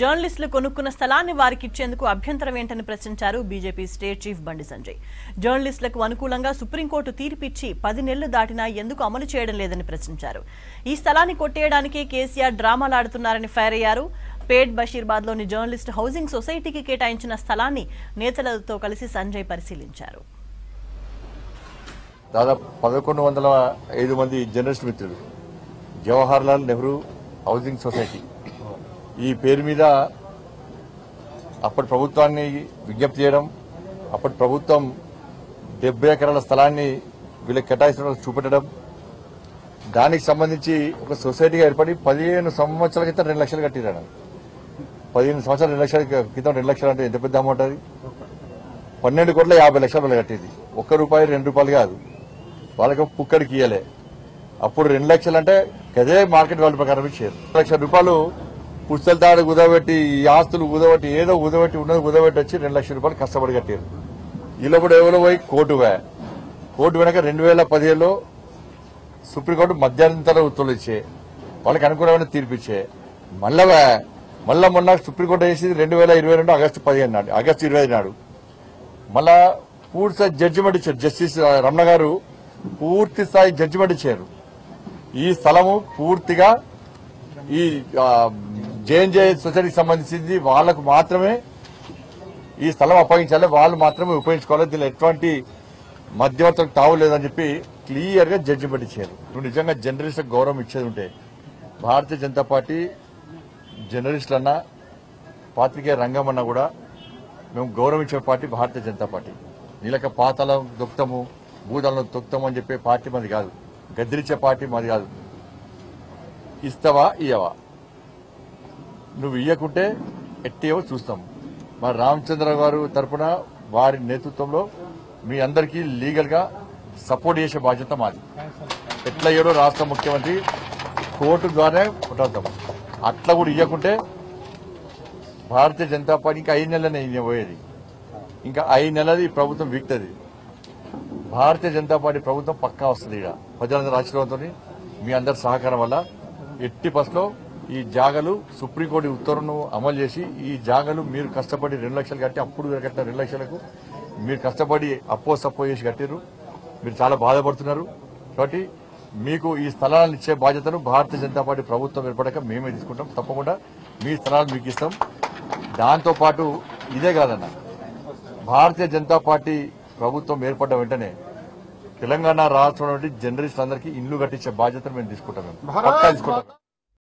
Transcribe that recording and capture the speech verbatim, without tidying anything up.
జర్నలిస్టులు కొనుక్కున్న స్థలాన్ని వారికి ఇచ్చేందుకు అభ్యంతరం ఏంటని ప్రశ్నించారు BJP state chief Bandi Sanjay. జర్నలిస్టులకు అనుకూలంగా సుప్రీంకోర్టు తీర్పు ఇచ్చి పది నెలలు దాటినా ఎందుకు అమలు చేయడం లేదని ప్రశ్నించారు. ఈ స్థలాన్ని కొట్టేయడానికి కేసీఆర్ డ్రామాలు ఆడుతున్నారని ఫైర్ అయ్యారు. పేట్ బషీర్బాద్లోని జర్నలిస్ట్ హౌసింగ్ సొసైటీకి కేటాయించిన స్థలాన్ని నేతలతో కలిసి సంజయ్ పరిశీలించారు. దాదాపు పదకొండు వందల ఐదు మంది జర్నలిస్ట్ మిత్రులు జవహర్లాల్ నెహ్రూ హౌసింగ్ సొసైటీ ఈ పేరు మీద అప్పటి ప్రభుత్వాన్ని విజ్ఞప్తి చేయడం, అప్పటి ప్రభుత్వం డెబ్బై ఎకరాల స్థలాన్ని వీళ్ళకి కేటాయించడం చూపెట్టడం, దానికి సంబంధించి ఒక సొసైటీగా ఏర్పడి పదిహేను సంవత్సరాల క్రితం రెండు లక్షలు కట్టిరాడు. పదిహేను సంవత్సరాలు రెండు లక్షల క్రితం రెండు లక్షలు అంటే ఎంత పెద్ద అమౌంట్ అది. పన్నెండు కోట్ల యాభై లక్షల రూపాయలు కట్టేది. ఒక్క రూపాయి రెండు రూపాయలు కాదు, వాళ్ళకి పుక్కడికి ఇయ్యలే. అప్పుడు రెండు లక్షలు అంటే అదే మార్కెట్ వాల్యూ ప్రకారం ఇచ్చారు. లక్ష రూపాయలు పుస్తల తాడు కుదబెట్టి, ఈ ఆస్తులు కుదబెట్టి, ఏదో కుదబెట్టి ఉన్నది కుదబెట్టి వచ్చి రెండు లక్షల రూపాయలు కష్టపడి కట్టారు. ఇలా కూడా ఎవరో పోయి కోర్టు పోయా. కోర్టు వెనక రెండు వేల పదిహేడులో సుప్రీంకోర్టు మధ్యంతర ఉత్తర్వులు ఇచ్చే వాళ్ళకి అనుకూలమైన తీర్పు ఇచ్చే. మళ్ళా మళ్ళా మొన్న సుప్రీంకోర్టు చేసి రెండు వేల ఇరవై రెండు ఆగస్టు పదిహేను నాడు ఆగస్టు ఇరవై ఐదు నాడు మళ్ళా పూర్తి స్థాయి జడ్జిమెంట్ ఇచ్చారు. జస్టిస్ రమణ గారు పూర్తి స్థాయి జడ్జిమెంట్ ఇచ్చారు. ఈ స్థలము పూర్తిగా ఈ జేఎన్జే సొసైటీకి సంబంధించింది, వాళ్లకు మాత్రమే ఈ స్థలం అప్పగించాలి, వాళ్ళు మాత్రమే ఉపయోగించుకోవాలి, దీనిలో ఎటువంటి మధ్యవర్తులకు తావు లేదని చెప్పి క్లియర్ గా జడ్జిమెంట్ ఇచ్చారు. నువ్వు నిజంగా జర్నలిస్టులకు గౌరవం ఇచ్చేది ఉంటే భారతీయ జనతా పార్టీ జర్నలిస్టులన్నా పాత్రికేయ రంగం అన్నా కూడా మేము గౌరవించే పార్టీ భారతీయ జనతా పార్టీ. నీలక పాతాళం దొక్తము, భూతాలను దొక్తము అని చెప్పే పార్టీ మాది కాదు, గద్దిరించే పార్టీ మాది కాదు. ఇస్తావా ఇయ్యవా, నువ్వు ఇయ్యకుంటే ఎట్టేవో చూస్తాం. మన రామచంద్రరావు గారు తరఫున వారి నేతృత్వంలో మీ అందరికీ లీగల్ గా సపోర్ట్ చేసే బాధ్యత మాది. ఎట్లా అయ్యాడో రాష్ట్ర ముఖ్యమంత్రి కోర్టు ద్వారా కొట్టాం. అట్లా కూడా ఇవ్వకుంటే భారతీయ జనతా పార్టీ ఇంకా ఐదు నెలలనే పోయేది. ఇంకా ఐదు నెలలు ఈ ప్రభుత్వం వీక్తుంది. భారతీయ జనతా పార్టీ ప్రభుత్వం పక్కా వస్తుంది. ఇక్కడ ప్రజలందరూ ఆశీర్వాదంతో మీ అందరి సహకారం వల్ల ఎట్టి ఫస్ట్లో ఈ జాగలు సుప్రీంకోర్టు ఉత్తర్వును అమలు చేసి ఈ జాగలు మీరు కష్టపడి రెండు లక్షలు కట్టి అప్పుడు కట్టిన రెండు లక్షలకు మీరు కష్టపడి అప్పో సప్పో చేసి కట్టారు. మీరు చాలా బాధపడుతున్నారు. కాబట్టి మీకు ఈ స్థలాలను ఇచ్చే బాధ్యతను భారతీయ జనతా పార్టీ ప్రభుత్వం ఏర్పడక మేమే తీసుకుంటాం. తప్పకుండా మీ స్థలాలు మీకు ఇస్తాం. దాంతోపాటు ఇదే కాదన్న, భారతీయ జనతా పార్టీ ప్రభుత్వం ఏర్పడ్డ వెంటనే తెలంగాణ రాష్ట్రంలో జర్నలిస్టులందరికీ ఇల్లు కట్టించే బాధ్యతను మేము తీసుకుంటాం. మేము పక్కా తీసుకుంటాం.